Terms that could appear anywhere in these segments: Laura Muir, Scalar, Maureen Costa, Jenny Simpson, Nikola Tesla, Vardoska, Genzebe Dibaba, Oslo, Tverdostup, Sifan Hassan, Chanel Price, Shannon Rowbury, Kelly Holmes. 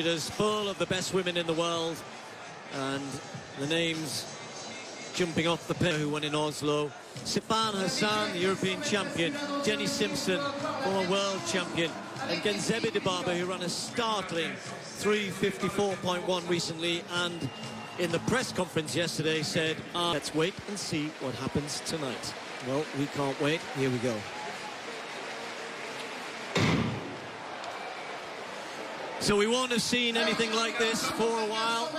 It is full of the best women in the world, and the names jumping off the pair who won in Oslo. Sifan Hassan, the European champion, Jenny Simpson, former world champion, and Genzebe Dibaba, who ran a startling 3:54.1 recently, and in the press conference yesterday said, let's wait and see what happens tonight. Well, we can't wait. Here we go. So we won't have seen anything like this for a while.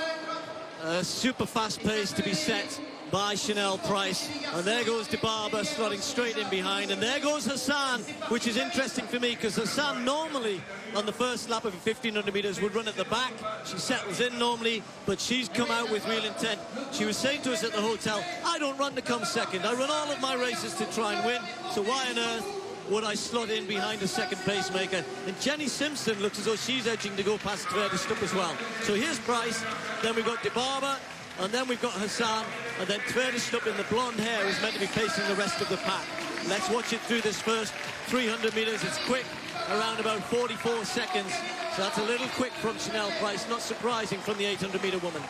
A super fast pace to be set by Chanel Price. And there goes Dibaba slotting straight in behind. And there goes Hassan, which is interesting for me because Hassan normally on the first lap of 1500 meters would run at the back. She settles in normally, but she's come out with real intent. She was saying to us at the hotel, I don't run to come second. I run all of my races to try and win. So why on earth would I slot in behind a second pacemaker? And Jenny Simpson looks as though she's edging to go past Tverdostup as well. So here's Price, then we've got Dibaba, and then we've got Hassan, and then Tverdostup in the blonde hair is meant to be pacing the rest of the pack. Let's watch it through this first 300 metres. It's quick, around about 44 seconds. So that's a little quick from Chanel Price, not surprising from the 800-metre woman.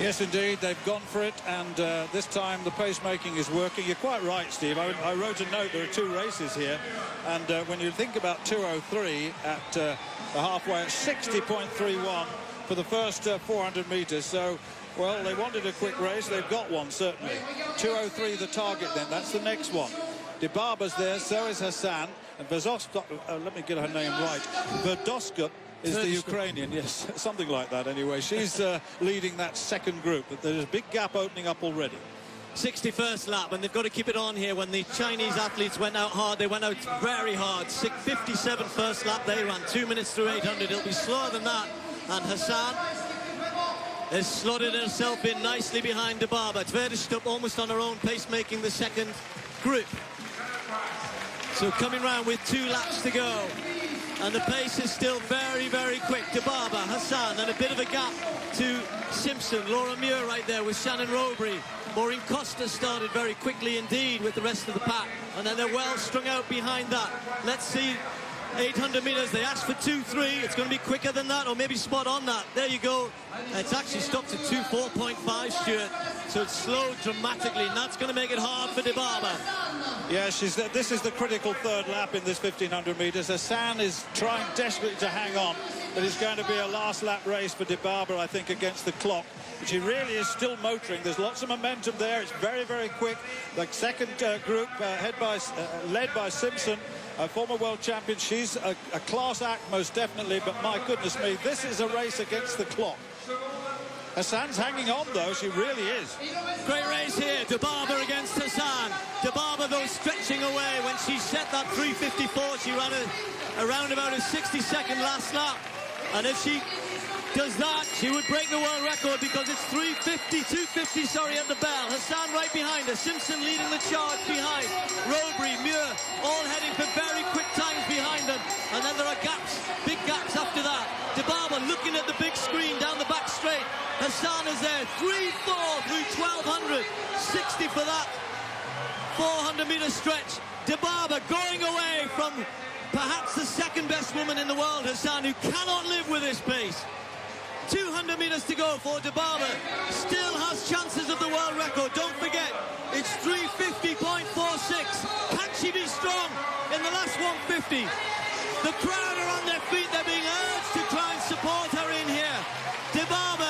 Yes, indeed, they've gone for it, and this time the pacemaking is working. You're quite right, Steve. I wrote a note. There are two races here, and when you think about 2:03 at the halfway, at 60.31 for the first 400 metres, so, well, they wanted a quick race. They've got one, certainly. 2:03 the target, then. That's the next one. Dibaba's there, so is Hassan, and Vardoska, let me get her name right, Vardoska, is the Ukrainian, yes, something like that anyway. She's leading that second group, but there's a big gap opening up already. 61st lap, and they've got to keep it on here. When the Chinese athletes went out hard, they went out very hard. 57 first lap, they ran 2 minutes through 800. It'll be slower than that, and Hassan has slotted herself in nicely behind Dibaba. Tverdostup almost on her own pace, making the second group. So coming round with 2 laps to go. And the pace is still very, very quick. Dibaba, Hassan, and a bit of a gap to Simpson. Laura Muir right there with Shannon Rowbury. Maureen Costa started very quickly indeed with the rest of the pack. And then they're well strung out behind that. Let's see, 800 metres. They asked for 2:03. It's going to be quicker than that, or maybe spot on that. There you go. It's actually stopped at 2:04.5, Stuart. So it's slowed dramatically, and that's going to make it hard for Dibaba. Yeah, this is the critical third lap in this 1,500 metres. Hassan is trying desperately to hang on, but it's going to be a last lap race for Dibaba, I think, against the clock. But she really is still motoring. There's lots of momentum there. It's very, very quick. The second group led by Simpson, a former world champion. She's a class act, most definitely, but my goodness me, this is a race against the clock. Hassan's hanging on, though. She really is. Great race here. Dibaba against Hassan. Dibaba, though, stretching away. When she set that 3:54, she ran around about a 60-second last lap. And if she does that, she would break the world record, because it's 2:50, sorry, at the bell. Hassan right behind her. Simpson leading the charge behind. Rowbury, Muir, all heading for very quick times behind them. And then there are gaps, big gaps after that. Dibaba looking at the big screen down the back straight. Hassan is there, 3:04 through 1,200, 60 for that 400-metre stretch. Dibaba going away from perhaps the second-best woman in the world, Hassan, who cannot live with this pace. 200 metres to go for Dibaba, still has chances of the world record. Don't forget, it's 3:50.46. Can she be strong in the last 150? The crowd are on their feet. They're being urged to try and support her in here. Dibaba,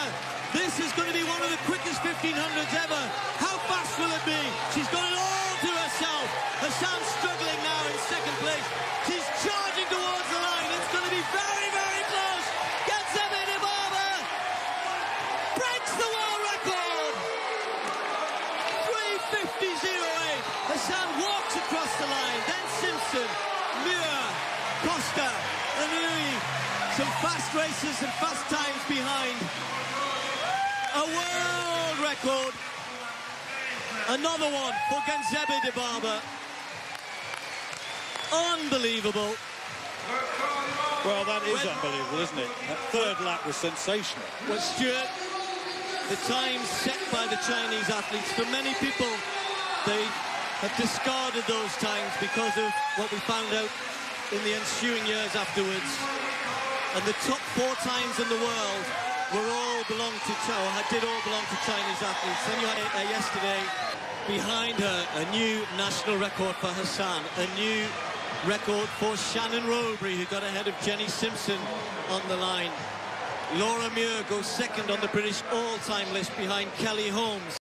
this is going to be one of the quickest 1500s ever. How fast will it be? She's got it all to herself. Hassan's struggling now in second place. She's charging towards the line. It's going to be very, very close. Genzebe Dibaba breaks the world record. 3:50.08. Hassan walks across the line. Then Simpson, Muir, Costa, and Louis. Some fast races and fast times behind. A world record. Another one for Genzebe Dibaba. Unbelievable. Well, that is unbelievable, isn't it? That third lap was sensational. Well, Stuart, the times set by the Chinese athletes, for many people, they have discarded those times because of what we found out in the ensuing years afterwards. and the top four times in the world did all belong to Chinese athletes. Then you had yesterday behind her a new national record for Hassan, a new record for Shannon Rowbury, who got ahead of Jenny Simpson on the line. Laura Muir goes second on the British all-time list behind Kelly Holmes.